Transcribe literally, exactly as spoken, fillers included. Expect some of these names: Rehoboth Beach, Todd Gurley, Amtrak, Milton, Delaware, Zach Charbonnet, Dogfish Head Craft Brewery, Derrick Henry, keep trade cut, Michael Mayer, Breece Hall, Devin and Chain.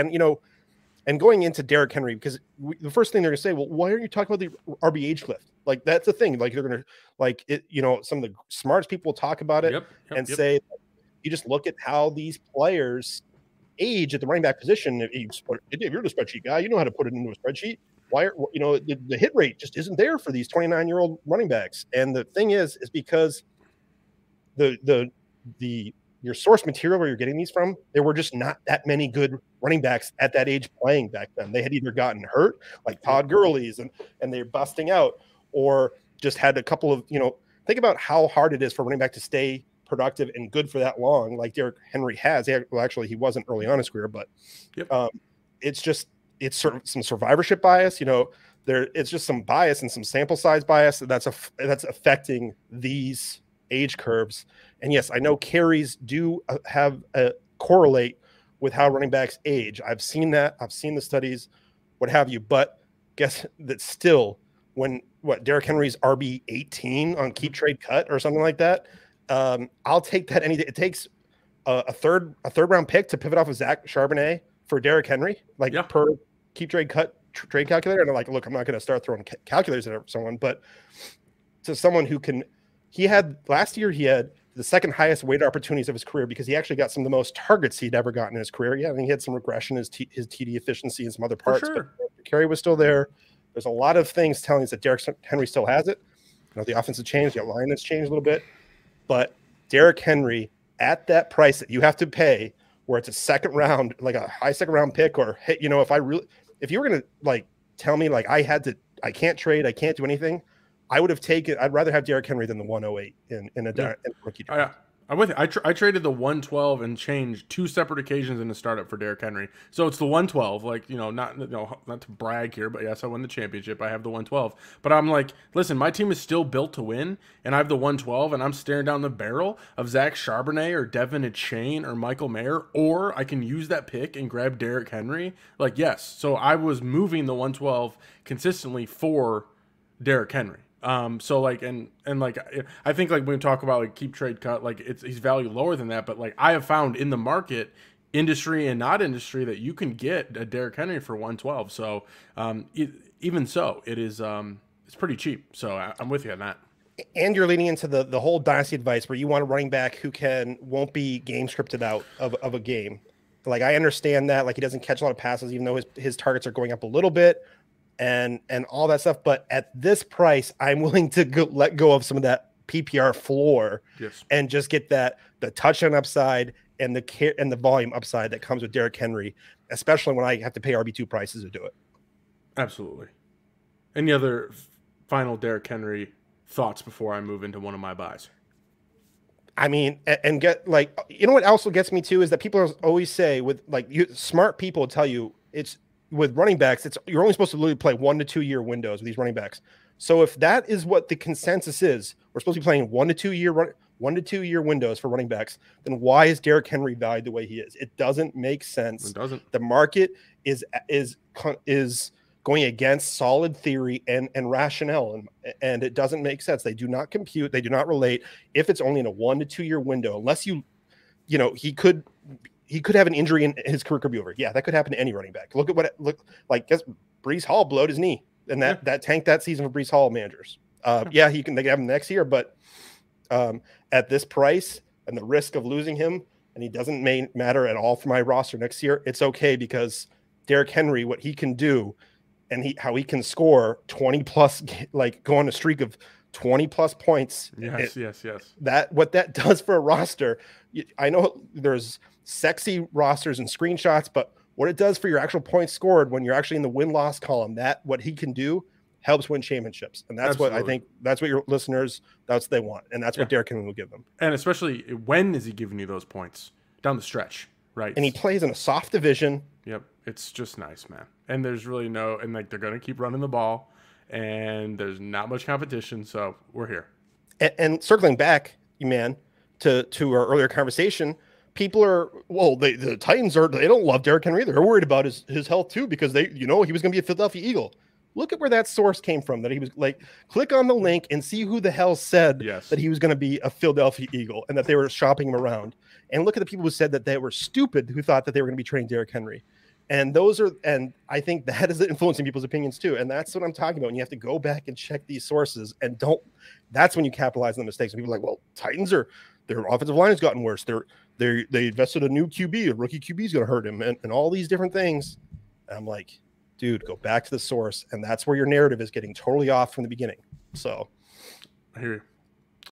And, you know, and going into Derrick Henry, because we, the first thing they're going to say, well, why aren't you talking about the R B H cliff? Like, that's the thing. Like, they're going to, like, it, you know, some of the smartest people talk about it yep, yep, and yep. say, like, you just look at how these players age at the running back position. If, you, if you're the spreadsheet guy, you know how to put it into a spreadsheet. Why are, you know, the, the hit rate just isn't there for these twenty-nine-year-old running backs. And the thing is, is because the, the, the, your source material where you're getting these from, there were just not that many good running backs at that age playing back then. They had either gotten hurt, like Todd Gurley's, and, and they're busting out, or just had a couple of, you know, think about how hard it is for running back to stay productive and good for that long, like Derrick Henry has. Well, actually, he wasn't early on his career, but yep. um, it's just, it's sort of some survivorship bias, you know, there, it's just some bias and some sample size bias that's a, that's affecting these age curves. And yes, I know carries do have a correlate with how running backs age. I've seen that. I've seen the studies, what have you. But guess that still, when what Derrick Henry's R B eighteen on keep trade cut or something like that, um, I'll take that any day. It takes a, a third a third round pick to pivot off of Zach Charbonnet for Derrick Henry, like yeah. per keep trade cut tr trade calculator. And I'm like, look, I'm not going to start throwing ca calculators at someone, but to someone who can. He had last year, he had the second highest weight opportunities of his career because he actually got some of the most targets he'd ever gotten in his career. Yeah, I think he had some regression, his, t his T D efficiency and some other parts. Sure. But carry was still there. There's a lot of things telling us that Derrick Henry still has it. You know, the offense has changed, the line has changed a little bit. But Derrick Henry, at that price that you have to pay, where it's a second round, like a high second round pick, or, hey, you know, if I really, if you were going to like tell me, like, I had to, I can't trade, I can't do anything, I would have taken. I'd rather have Derrick Henry than the one oh eight in in a yeah. in rookie draft. I, I'm with you. I, tra I traded the one twelve and changed two separate occasions in the startup for Derrick Henry. So it's the one twelve. Like, you know, not you know, not to brag here, but yes, I won the championship. I have the one twelve. But I'm like, listen, my team is still built to win, and I have the one twelve, and I'm staring down the barrel of Zach Charbonnet or Devin and Chain or Michael Mayer, or I can use that pick and grab Derrick Henry. Like, yes. So I was moving the one twelve consistently for Derrick Henry. Um, so like, and, and like, I think like when we talk about like keep trade cut, like it's, he's value lower than that. But like, I have found in the market, industry and not industry, that you can get a Derrick Henry for one twelve. So, um, it, even so it is, um, it's pretty cheap. So I, I'm with you on that. And you're leaning into the, the whole dynasty advice where you want a running back who can, won't be game scripted out of, of a game. Like, I understand that, like, he doesn't catch a lot of passes, even though his, his targets are going up a little bit. And and all that stuff, but at this price, I'm willing to go, let go of some of that P P R floor yes. and just get that the touchdown upside and the care and the volume upside that comes with Derrick Henry, especially when I have to pay R B two prices to do it. Absolutely. Any other final Derrick Henry thoughts before I move into one of my buys? I mean, and get like you know what also gets me too is that people always say with like you, smart people tell you it's. With running backs, it's you're only supposed to literally play one to two year windows with these running backs. So if that is what the consensus is, we're supposed to be playing one to two year run, one to two year windows for running backs. Then why is Derrick Henry valued the way he is? It doesn't make sense. It doesn't. The market is is is going against solid theory and and rationale, and and it doesn't make sense. They do not compute. They do not relate. If it's only in a one to two year window, unless you, you know, he could. He could have an injury and his career could be over. Yeah, that could happen to any running back. Look at what it look like. Guess Breece Hall blowed his knee, and that yeah. that tanked that season for Breece Hall managers. Uh, yeah. yeah, he can they can have him next year, but um, at this price and the risk of losing him, and he doesn't may, matter at all for my roster next year. It's okay because Derrick Henry, what he can do, and he how he can score twenty plus, like go on a streak of twenty plus points. Yes, it, yes, yes. That what that does for a roster. I know there's sexy rosters and screenshots, but what it does for your actual points scored when you're actually in the win-loss column, that what he can do helps win championships. And that's Absolutely. What I think, that's what your listeners, that's what they want. And that's yeah. what Derrick Henry will give them. And especially when is he giving you those points down the stretch, right? And he plays in a soft division. Yep. It's just nice, man. And there's really no, and like, they're going to keep running the ball and there's not much competition. So we're here. And, and circling back, man, to, to our earlier conversation, people are, well, they, the Titans are, they don't love Derrick Henry either. They're worried about his, his health too, because they, you know, he was going to be a Philadelphia Eagle. Look at where that source came from, that he was like, click on the link and see who the hell said yes. that he was going to be a Philadelphia Eagle and that they were shopping him around. And look at the people who said that they were stupid, who thought that they were going to be trading Derrick Henry. And those are, and I think that is influencing people's opinions too. And that's what I'm talking about. And you have to go back and check these sources, and don't, that's when you capitalize on the mistakes. And people are like, well, Titans are, their offensive line has gotten worse. They're, they they invested a new Q B, a rookie Q B is going to hurt him, and, and all these different things. And I'm like, dude, go back to the source. And that's where your narrative is getting totally off from the beginning. So I hear you.